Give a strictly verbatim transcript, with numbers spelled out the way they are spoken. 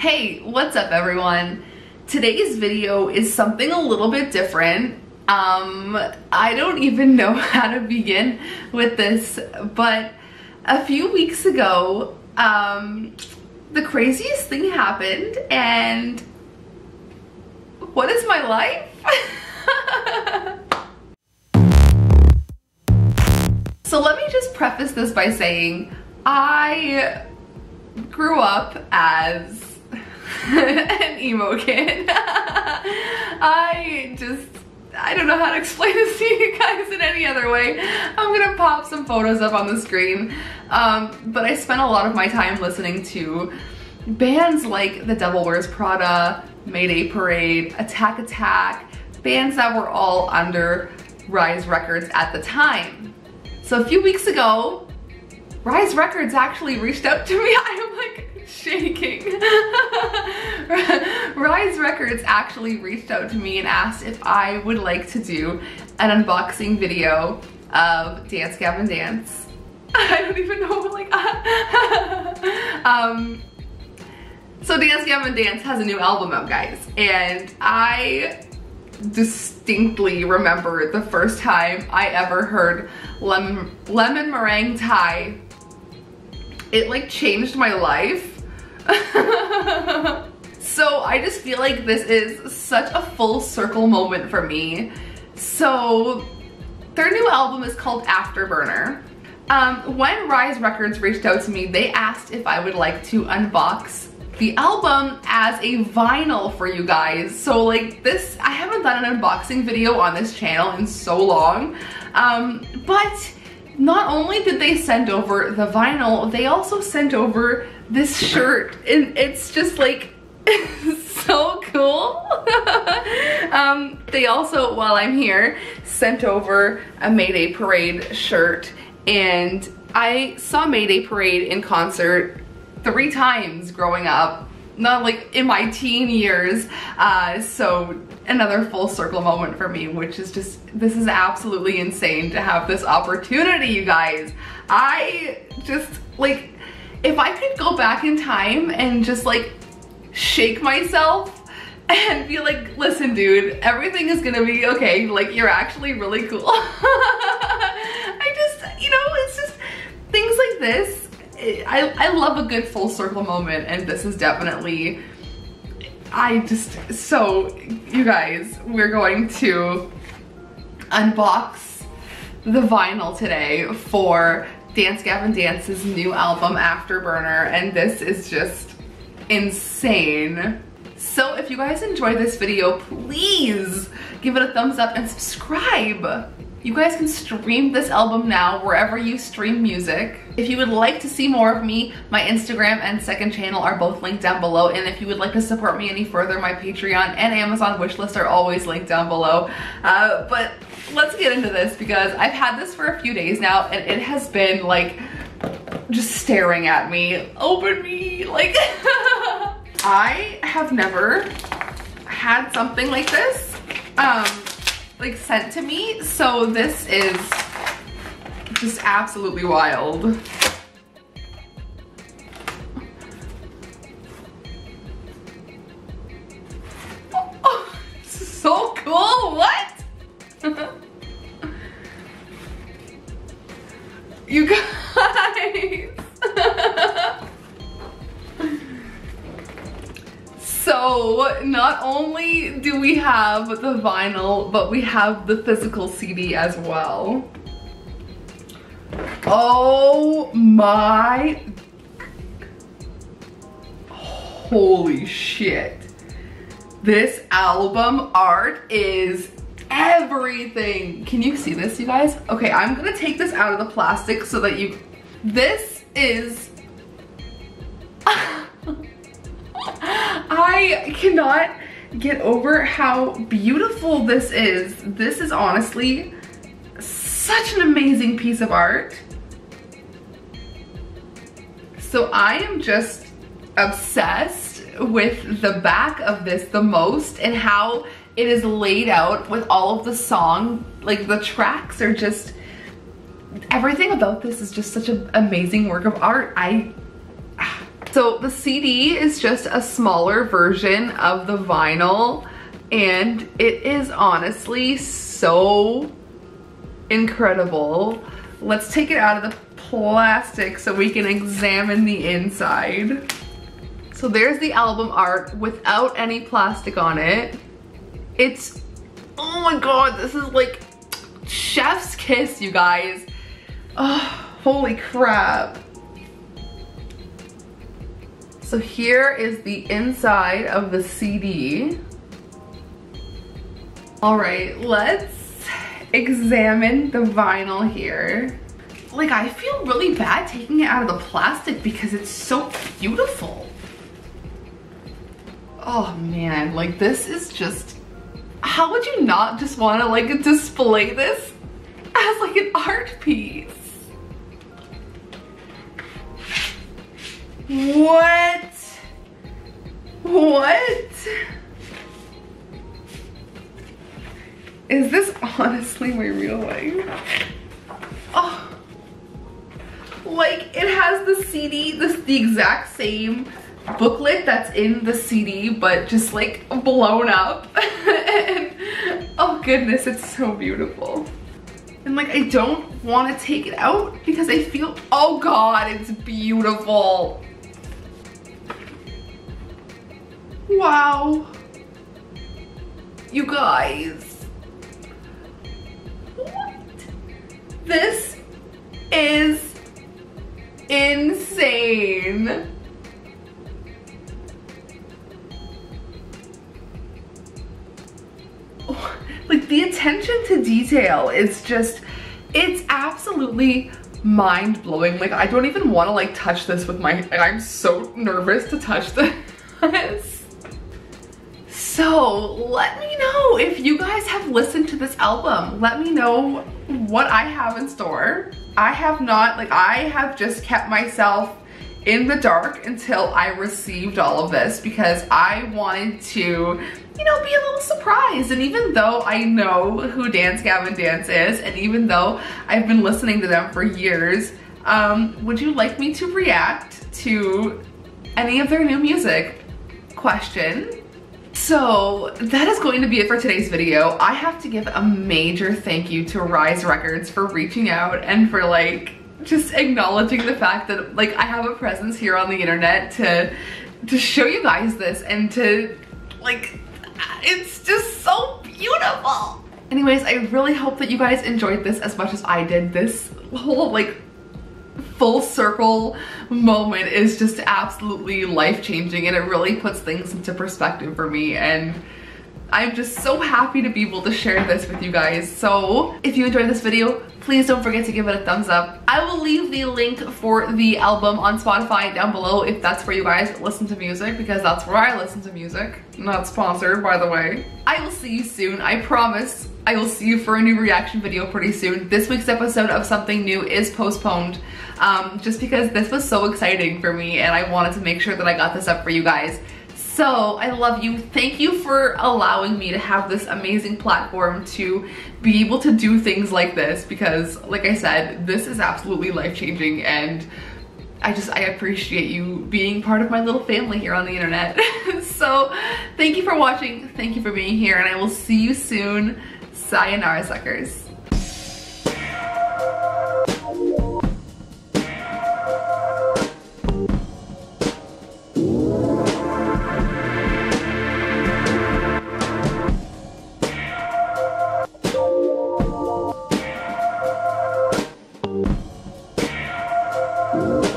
Hey, what's up everyone? Today's video is something a little bit different. Um, I don't even know how to begin with this, but a few weeks ago, um, the craziest thing happened and what is my life? So let me just preface this by saying I grew up as an emo kid. I just, I don't know how to explain this to you guys in any other way. I'm gonna pop some photos up on the screen. Um, but I spent a lot of my time listening to bands like The Devil Wears Prada, Mayday Parade, Attack Attack, bands that were all under Rise Records at the time. So a few weeks ago, Rise Records actually reached out to me. I'm like shaking. Rise Records actually reached out to me and asked if I would like to do an unboxing video of Dance Gavin Dance. I don't even know, like, um, so Dance Gavin Dance has a new album out, guys, and I distinctly remember the first time I ever heard Lemon, Lemon Meringue Pie. It like changed my life. So I just feel like this is such a full circle moment for me. So their new album is called Afterburner. Um, when Rise Records reached out to me, they asked if I would like to unbox the album as a vinyl for you guys. So like this, I haven't done an unboxing video on this channel in so long, um, but not only did they send over the vinyl, they also sent over this shirt, and it's just like so cool. um, they also, while I'm here, sent over a Mayday Parade shirt, and I saw Mayday Parade in concert three times growing up, not like in my teen years. Uh, so another full circle moment for me, which is just, this is absolutely insane to have this opportunity, you guys. I just like, if I could go back in time and just like shake myself and be like, listen, dude, everything is gonna be okay. Like, you're actually really cool. I just, you know, it's just things like this. I, I love a good full circle moment, and this is definitely, I just, so you guys, we're going to unbox the vinyl today for Dance Gavin Dance's new album Afterburner, and this is just insane. So if you guys enjoyed this video, please give it a thumbs up and subscribe. You guys can stream this album now wherever you stream music. If you would like to see more of me, my Instagram and second channel are both linked down below. And if you would like to support me any further, my Patreon and Amazon wishlist are always linked down below. Uh, but let's get into this, because I've had this for a few days now and it has been like just staring at me. Open me, like. I have never had something like this. Um, like sent to me, so this is just absolutely wild. Oh, oh, so cool, what? You guys. So not only do we have the vinyl, but we have the physical C D as well. Oh my, holy shit. This album art is everything. Can you see this, you guys? Okay, I'm gonna take this out of the plastic so that you, this is, I cannot get over how beautiful this is. This is honestly such an amazing piece of art. So I am just obsessed with the back of this the most, and how it is laid out with all of the song, like the tracks are just, everything about this is just such an amazing work of art. I So the C D is just a smaller version of the vinyl, and it is honestly so incredible. Let's take it out of the plastic so we can examine the inside. So there's the album art without any plastic on it. It's, oh my god, this is like chef's kiss, you guys. Oh, holy crap. So here is the inside of the C D. All right, let's examine the vinyl here. Like, I feel really bad taking it out of the plastic because it's so beautiful. Oh man, like this is just, how would you not just wanna like display this as like an art piece? What? What? Is this honestly my real life? Oh. Like, it has the C D, this the exact same booklet that's in the C D, but just like blown up. And, oh goodness, it's so beautiful. And like, I don't want to take it out because I feel, oh god, it's beautiful. Wow. You guys. What? This is insane. Oh, like the attention to detail is just, it's absolutely mind-blowing. Like I don't even want to like touch this with my, like, I'm so nervous to touch this. So let me know if you guys have listened to this album. Let me know what I have in store. I have not, like I have just kept myself in the dark until I received all of this because I wanted to, you know, be a little surprised. And even though I know who Dance Gavin Dance is, and even though I've been listening to them for years, um, would you like me to react to any of their new music? Question. So that is going to be it for today's video. I have to give a major thank you to Rise Records for reaching out and for like just acknowledging the fact that like I have a presence here on the internet to to show you guys this and to like, it's just so beautiful. Anyways, I really hope that you guys enjoyed this as much as I did. This whole like full circle moment is just absolutely life-changing, and it really puts things into perspective for me, and I'm just so happy to be able to share this with you guys. So if you enjoyed this video, please don't forget to give it a thumbs up. I will leave the link for the album on Spotify down below if that's where you guys listen to music, because that's where I listen to music. Not sponsored, by the way. I will see you soon, I promise. I will see you for a new reaction video pretty soon. This week's episode of Something New is postponed um, just because this was so exciting for me and I wanted to make sure that I got this up for you guys. So I love you. Thank you for allowing me to have this amazing platform to be able to do things like this, because like I said, this is absolutely life-changing, and I just, I appreciate you being part of my little family here on the internet. So thank you for watching. Thank you for being here, and I will see you soon. Sayonara, suckers. Ooh.